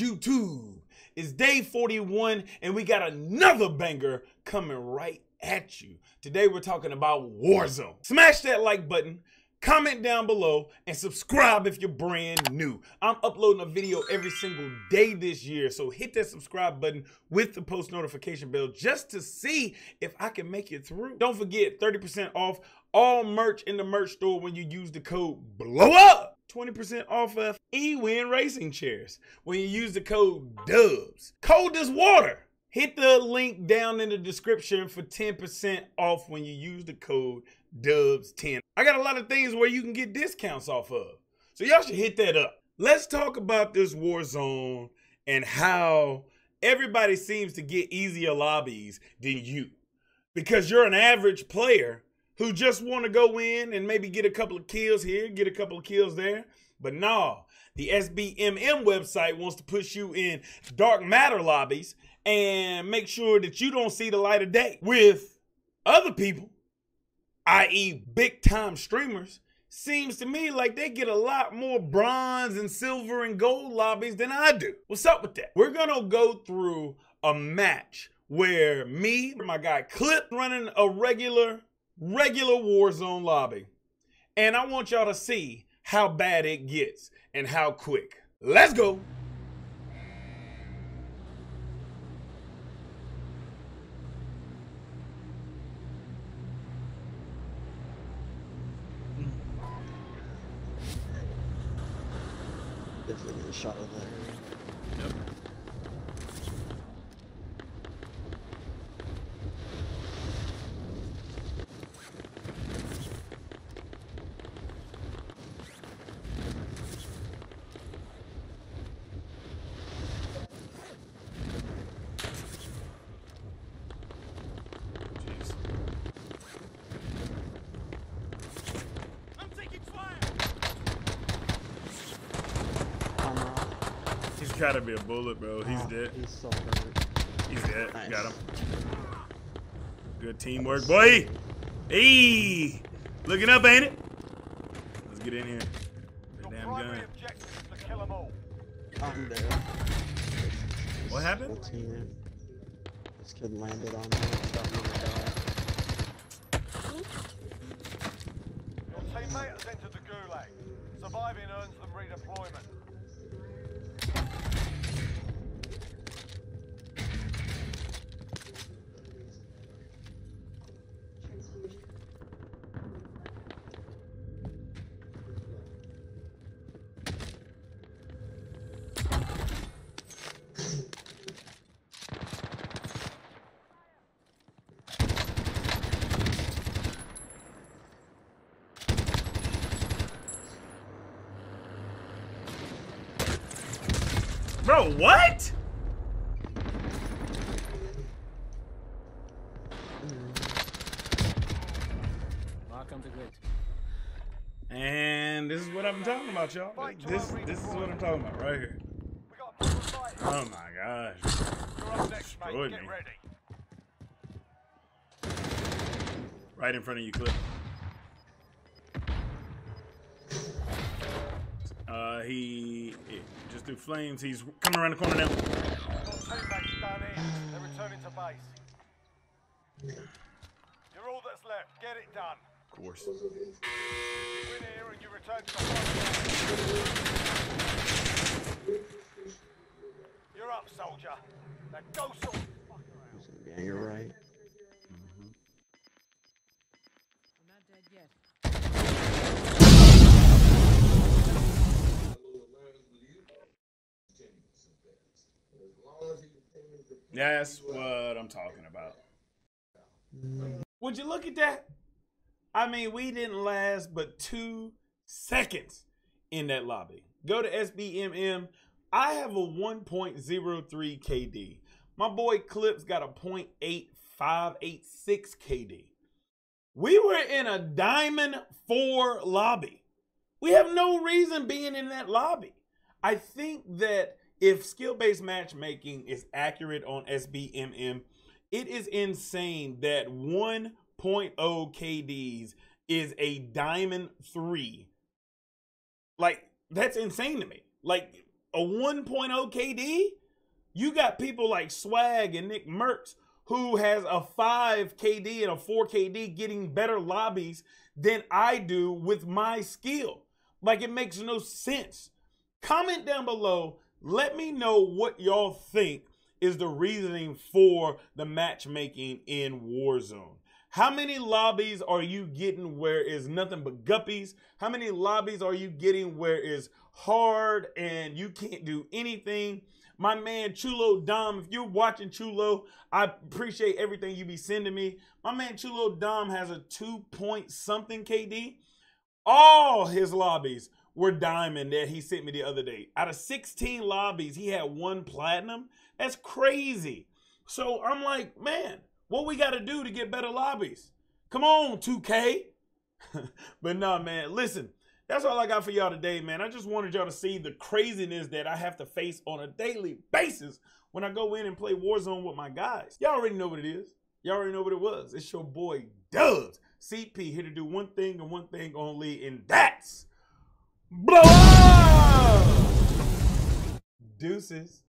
YouTube. It's day 41 and we got another banger coming right at you. Today we're talking about Warzone. Smash that like button, comment down below, and subscribe if you're brand new. I'm uploading a video every single day this year, so hit that subscribe button with the post notification bell just to see if I can make it through. Don't forget, 30% off all merch in the merch store when you use the code BLOWUP. 20% off of EWIN racing chairs when you use the code DUBS. COLDEST WATER. Hit the link down in the description for 10% off when you use the code DUBS10. I got a lot of things where you can get discounts off of, so y'all should hit that up. Let's talk about this Warzone and how everybody seems to get easier lobbies than you because you're an average player who just want to go in and maybe get a couple of kills here, get a couple of kills there. But no, the SBMM website wants to push you in dark matter lobbies and make sure that you don't see the light of day with other people, i.e. big time streamers. Seems to me like they get a lot more bronze and silver and gold lobbies than I do. What's up with that? We're going to go through a match where me, my guy Clip, running a regular Warzone lobby, and I want y'all to see how bad it gets and how quick. Let's go. Definitely get a shot over there. Yep. Gotta be a bullet, bro. He's dead. He's so hurt. He's dead. Nice. Got him. Good teamwork, boy. Hey, looking up, ain't it? Let's get in here. That damn gun. To kill them all. I'm there. What happened? This kid landed on me. Your teammate has entered the gulag. Surviving earns them redeployment. Bro, what? Welcome to Great. And this is what I'm talking about, y'all. This is what I'm talking about right here. Oh my gosh. Destroyed me. Right in front of you, Clip. He just threw flames. He's coming around the corner now. They're returning to base. You're all that's left. Get it done. Of course. You win here and you return to the base. You're up, soldier. Now go, soldier. Yeah, you're right. Mm-hmm. I'm not dead yet. That's what I'm talking about. Would you look at that? I mean, we didn't last but 2 seconds in that lobby. Go to SBMM. I have a 1.03 KD. My boy Clip's got a 0.8586 KD. We were in a Diamond 4 lobby. We have no reason being in that lobby. I think that if skill-based matchmaking is accurate on SBMM, it is insane that 1.0 KDs is a Diamond 3. Like, that's insane to me. Like, a 1.0 KD, you got people like Swag and NICKMERCS who has a 5 KD and a 4 KD getting better lobbies than I do with my skill. Like, it makes no sense. Comment down below. Let me know what y'all think is the reasoning for the matchmaking in Warzone. How many lobbies are you getting where is nothing but guppies? How many lobbies are you getting where is hard and you can't do anything? My man Chulo Dom, if you're watching, Chulo, I appreciate everything you be sending me. My man Chulo Dom has a 2 point something KD. All his lobbies were diamond that he sent me the other day. Out of 16 lobbies, he had 1 platinum. That's crazy. So I'm like, man, what we got to do to get better lobbies? Come on, 2K. But nah, man, listen, that's all I got for y'all today, man. I just wanted y'all to see the craziness that I have to face on a daily basis when I go in and play Warzone with my guys. Y'all already know what it is. Y'all already know what it was. It's your boy, Dubs CP, here to do one thing and one thing only, and that's blow up! Deuces.